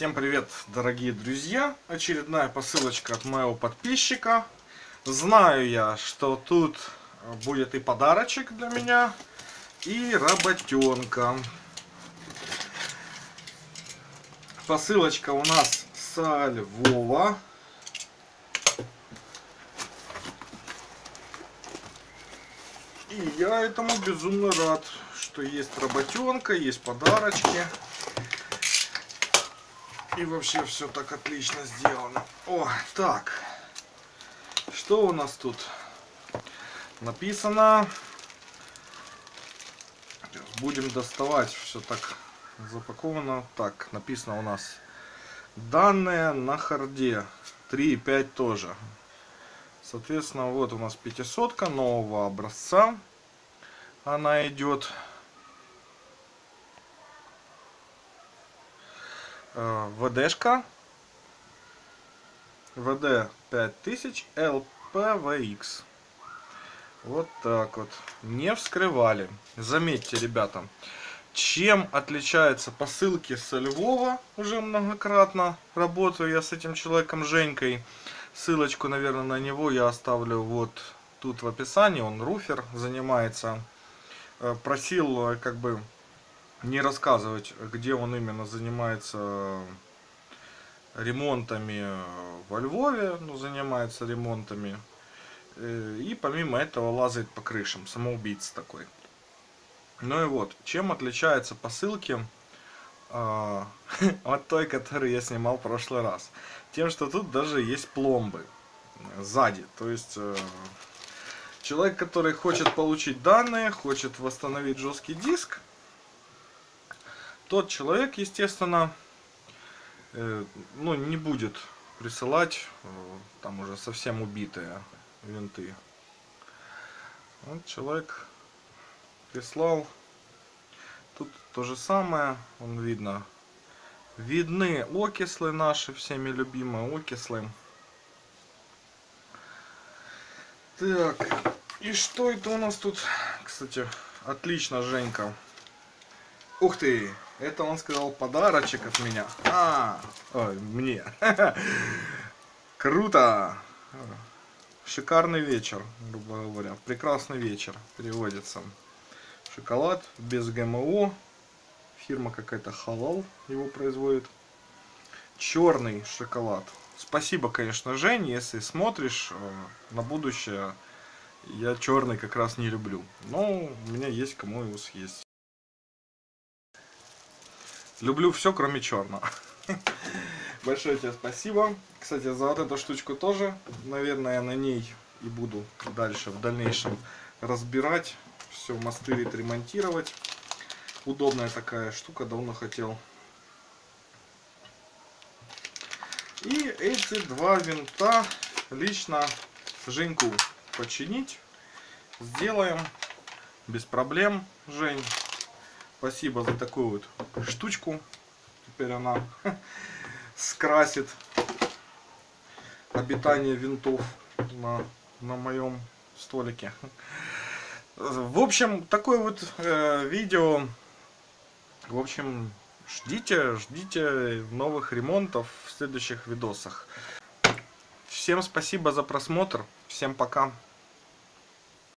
Всем привет, дорогие друзья! Очередная посылочка от моего подписчика. Знаю я, что тут будет и подарочек для меня, и работенка. Посылочка у нас со Львова. И я этому безумно рад, что есть работенка, есть подарочки. И вообще все так отлично сделано. О, так. Что у нас тут написано? Сейчас будем доставать. Все так запаковано. Так, написано у нас. Данные на харде. 3 и 5 тоже. Соответственно, вот у нас 500-ка нового образца. Она идет. ВД-шка, ВД-5000, LPVX. Вот так вот. Не вскрывали. Заметьте, ребята, чем отличаются посылки со Львова. Уже многократно работаю я с этим человеком Женькой. Ссылочку, наверное, на него я оставлю вот тут в описании. Он руфер, занимается. Просил, как бы, не рассказывать, где он именно занимается ремонтами во Львове, но занимается ремонтами. И помимо этого лазает по крышам, самоубийца такой. Ну и вот, чем отличаются посылки от той, которую я снимал в прошлый раз? Тем, что тут даже есть пломбы сзади, то есть... Человек, который хочет получить данные, хочет восстановить жесткий диск, тот человек, естественно, ну, не будет присылать там уже совсем убитые винты. Вот человек прислал. Тут то же самое. Он видно. Видны окислы наши, всеми любимые окислы. Так. И что это у нас тут? Кстати, отлично, Женька. Ух ты! Это он сказал подарочек от меня. Ой, мне. Круто! Шикарный вечер, грубо говоря. Прекрасный вечер переводится. Шоколад без ГМО. Фирма какая-то Хавал его производит. Черный шоколад. Спасибо, конечно, Жень, если смотришь на будущее. Я черный как раз не люблю. Но у меня есть кому его съесть. Люблю все, кроме черного. Большое тебе спасибо. Кстати, за вот эту штучку тоже. Наверное, я на ней и буду дальше, в дальнейшем разбирать. Все мастырить, ремонтировать. Удобная такая штука, давно хотел. И эти два винта лично Женьку починить. Сделаем. Без проблем, Жень. Спасибо за такую вот штучку. Теперь она скрасит обитание винтов на моем столике. В общем, такое вот видео. В общем, ждите новых ремонтов в следующих видосах. Всем спасибо за просмотр. Всем пока.